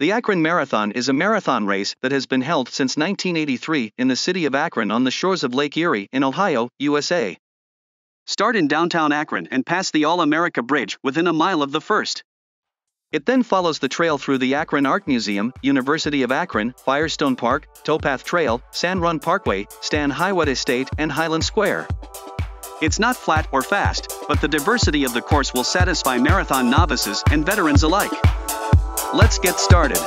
The Akron Marathon is a marathon race that has been held since 1983 in the city of Akron on the shores of Lake Erie in Ohio, USA. Start in downtown Akron and pass the All-America Bridge within a mile of the first. It then follows the trail through the Akron Art Museum, University of Akron, Firestone Park, Towpath Trail, Sand Run Parkway, Stan Hywet Estate, and Highland Square. It's not flat or fast, but the diversity of the course will satisfy marathon novices and veterans alike. Let's get started.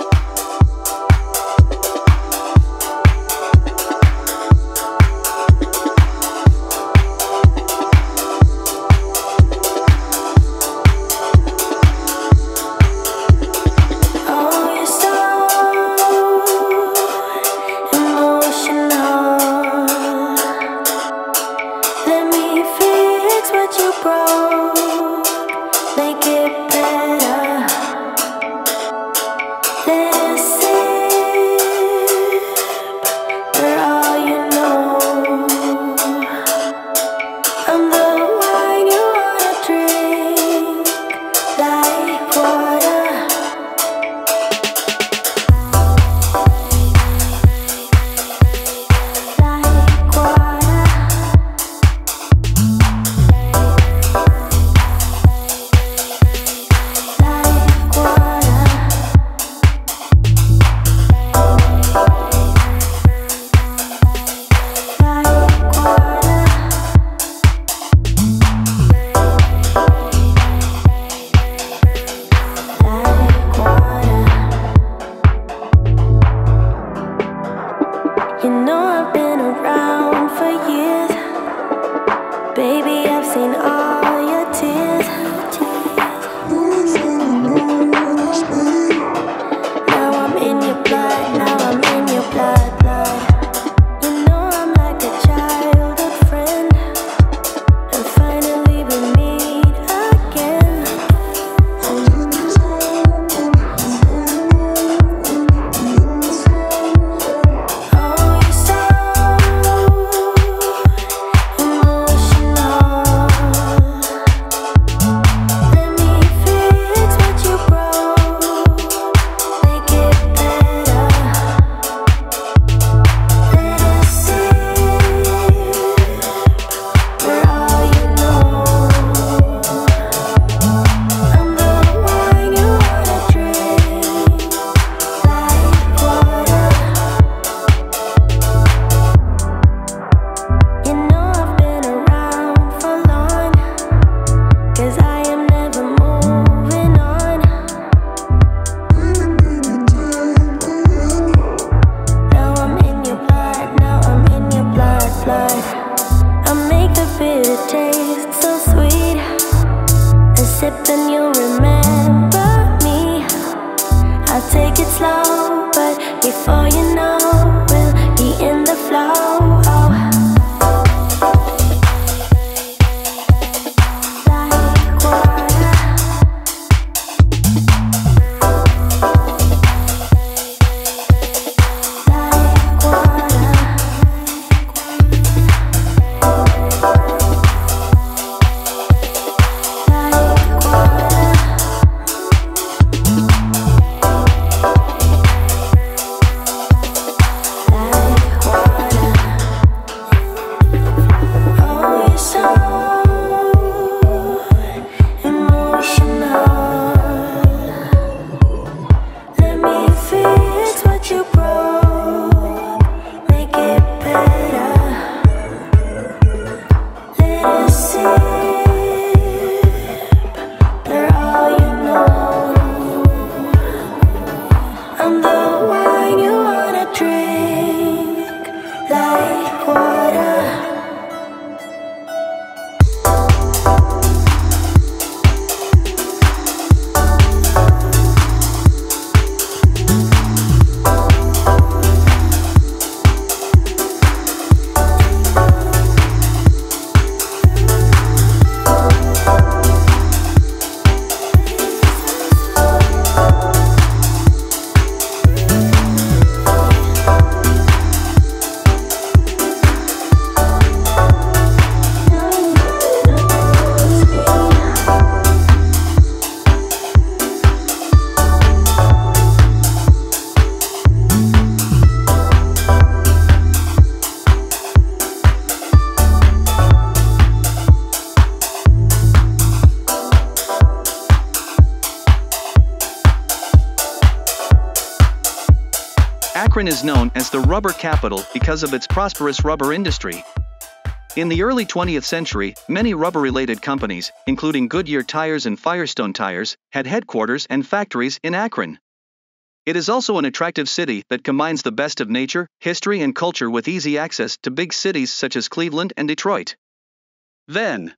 Akron is known as the rubber capital because of its prosperous rubber industry. In the early 20th century, many rubber-related companies, including Goodyear Tires and Firestone Tires, had headquarters and factories in Akron. It is also an attractive city that combines the best of nature, history and culture with easy access to big cities such as Cleveland and Detroit. Then,